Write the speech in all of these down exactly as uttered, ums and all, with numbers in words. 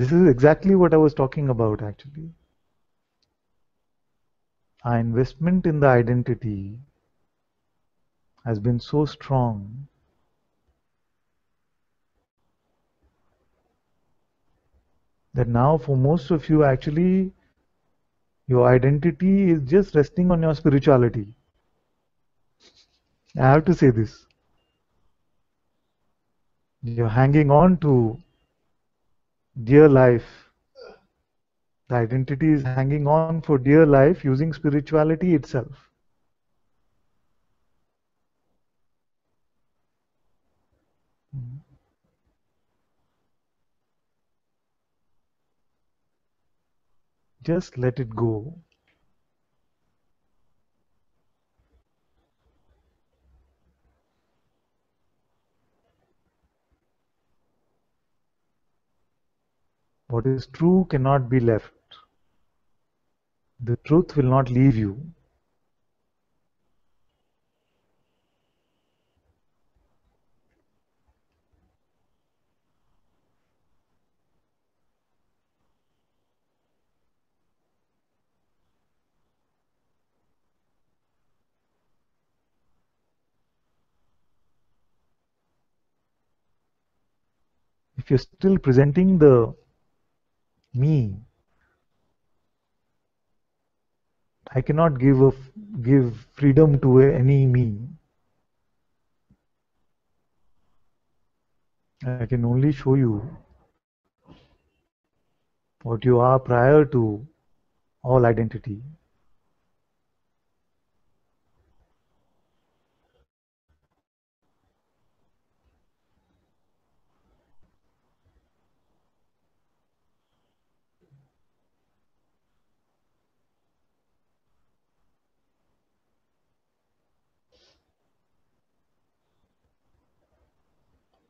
This is exactly what I was talking about actually. Our investment in the identity has been so strong that now for most of you actually your identity is just resting on your spirituality. I have to say this. You're hanging on to dear life. The identity is hanging on for dear life using spirituality itself. Just let it go. What is true cannot be left. The truth will not leave you. If you're still presenting the me, I cannot give a, give freedom to any me. I can only show you what you are prior to all identity.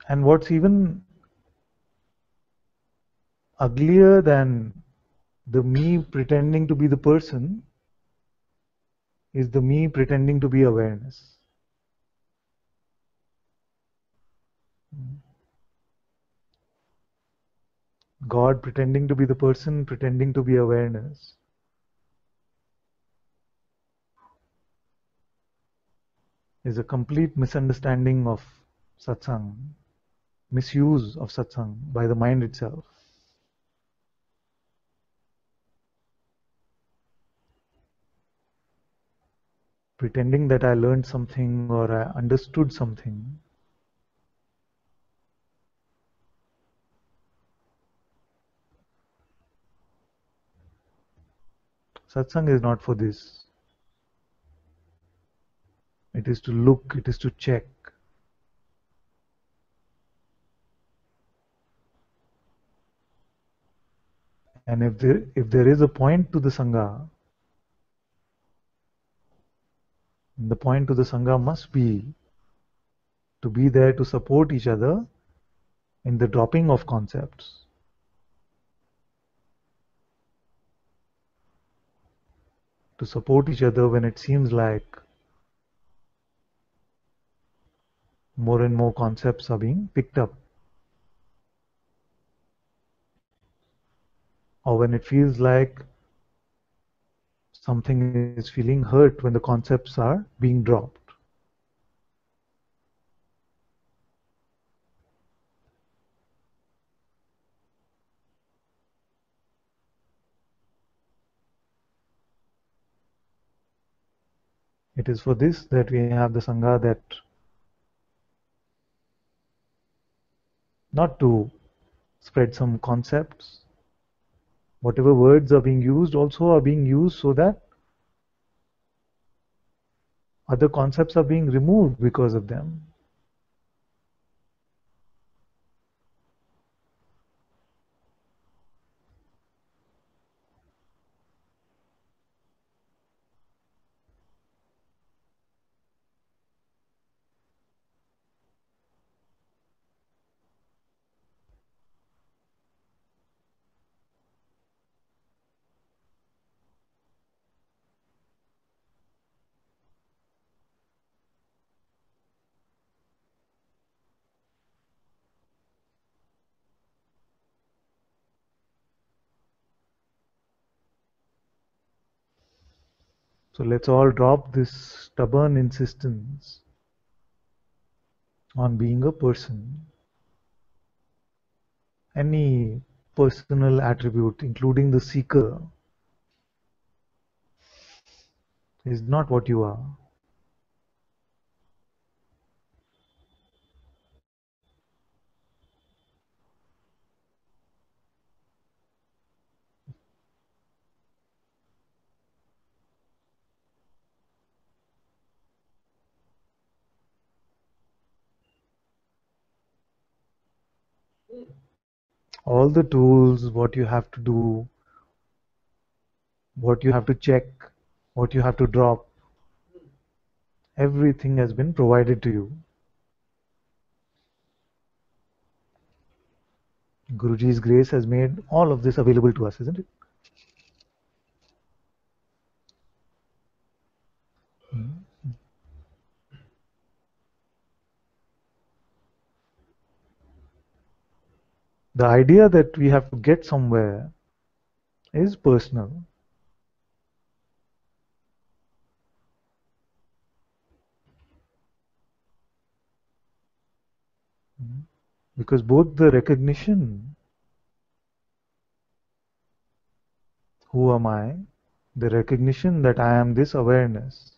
And what's even uglier than the me pretending to be the person is the me pretending to be awareness. God pretending to be the person, pretending to be awareness. Is a complete misunderstanding of satsang. Misuse of satsang by the mind itself. Pretending that I learned something or I understood something. Satsang is not for this. It is to look, it is to check. And if there, if there is a point to the Sangha, the point to the Sangha must be to be there to support each other in the dropping of concepts. To support each other when it seems like more and more concepts are being picked up. Or when it feels like something is feeling hurt when the concepts are being dropped. It is for this that we have the Sangha, that not to spread some concepts. Whatever words are being used also are being used so that other concepts are being removed because of them. So let's all drop this stubborn insistence on being a person. Any personal attribute, including the seeker, is not what you are. All the tools, what you have to do, what you have to check, what you have to drop, everything has been provided to you. Guruji's grace has made all of this available to us, isn't it? The idea that we have to get somewhere is personal. Because both the recognition, who am I, the recognition that I am this awareness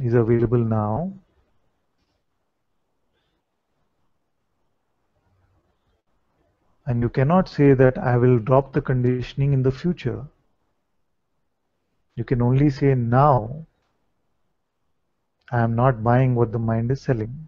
is available now. And you cannot say that I will drop the conditioning in the future. You can only say now, I am not buying what the mind is selling.